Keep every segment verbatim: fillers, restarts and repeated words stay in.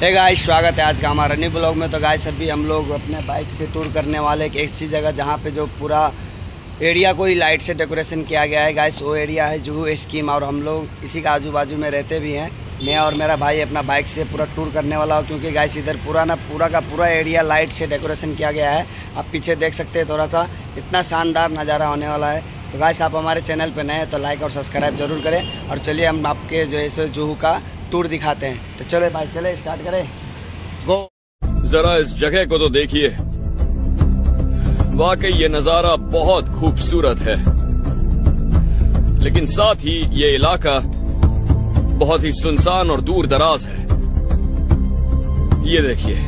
Hey guys, स्वागत है आज का हमारा नए ब्लॉग में। तो गाइस अभी हम लोग अपने बाइक से टूर करने वाले एक ऐसी जगह जहाँ पे जो पूरा एरिया को ही लाइट से डेकोरेशन किया गया है। गाइस वो एरिया है जुहू स्कीम और हम लोग इसी के आजू बाजू में रहते भी हैं। मैं और मेरा भाई अपना बाइक से पूरा टूर करने वाला हूँ, क्योंकि गाइस इधर पूरा ना पूरा का पूरा एरिया लाइट से डेकोरेशन किया गया है। आप पीछे देख सकते हैं, थोड़ा सा इतना शानदार नज़ारा होने वाला है। तो गाइस आप हमारे चैनल पर नए हैं तो लाइक और सब्सक्राइब जरूर करें, और चलिए हम आपके जो है जुहू का टूर दिखाते हैं। तो चले भाई, चले स्टार्ट करें, गो। जरा इस जगह को तो देखिए, वाकई ये नजारा बहुत खूबसूरत है, लेकिन साथ ही ये इलाका बहुत ही सुनसान और दूर दराज है। ये देखिए,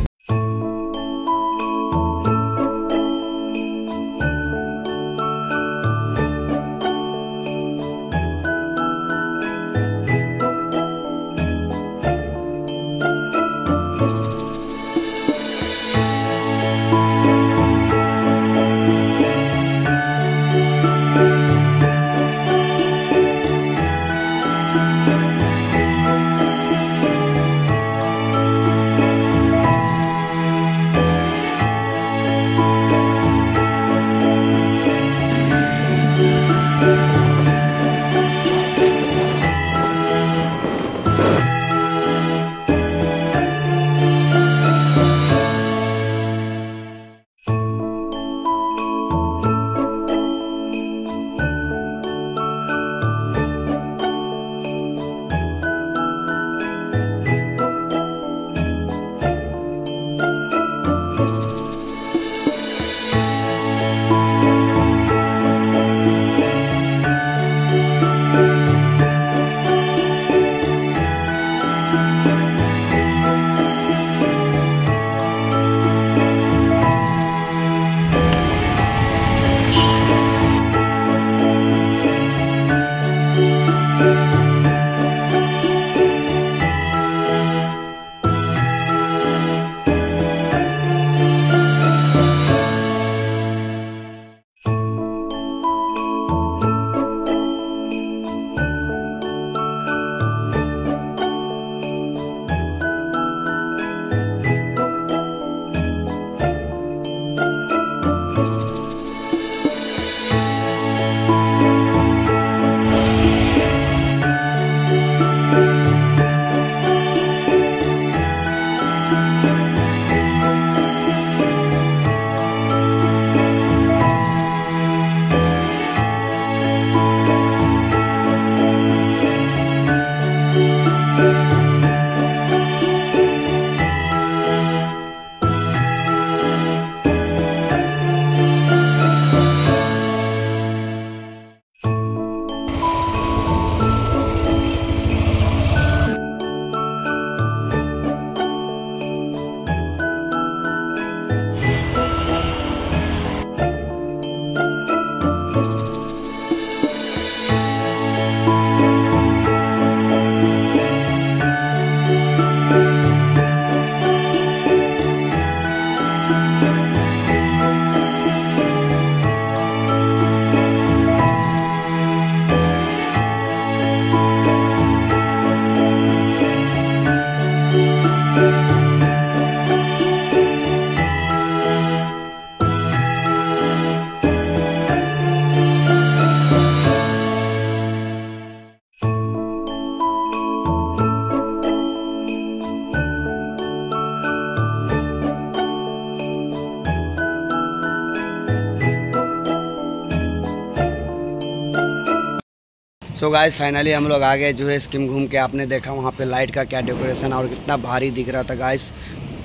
सो गाइस फाइनली हम लोग आ गए जुहू स्कीम घूम के। आपने देखा वहाँ पे लाइट का क्या डेकोरेशन और कितना भारी दिख रहा था। गाइस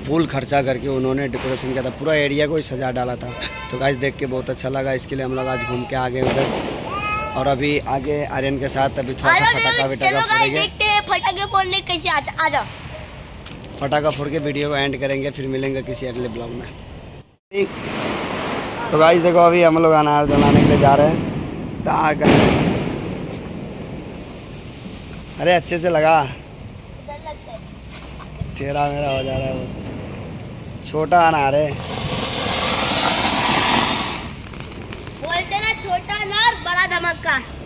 फुल खर्चा करके उन्होंने डेकोरेशन किया था, पूरा एरिया को ही सजा डाला था। तो गाइस देख के बहुत अच्छा लगा, इसके लिए हम लोग आज घूम के आ गए उधर। और अभी आगे आर्यन के साथ अभी थोड़ा फटाखा वटाखा फटाखा फोड़ के वीडियो को एंड करेंगे, फिर मिलेंगे किसी अगले ब्लॉग में। तो गाइस देखो अभी हम लोग अनार जलाने के लिए जा रहे हैं। अरे अच्छे से लगा, चेहरा मेरा हो जा रहा है, वो छोटा अनार है। बोलते ना छोटा अनार बड़ा धमाका।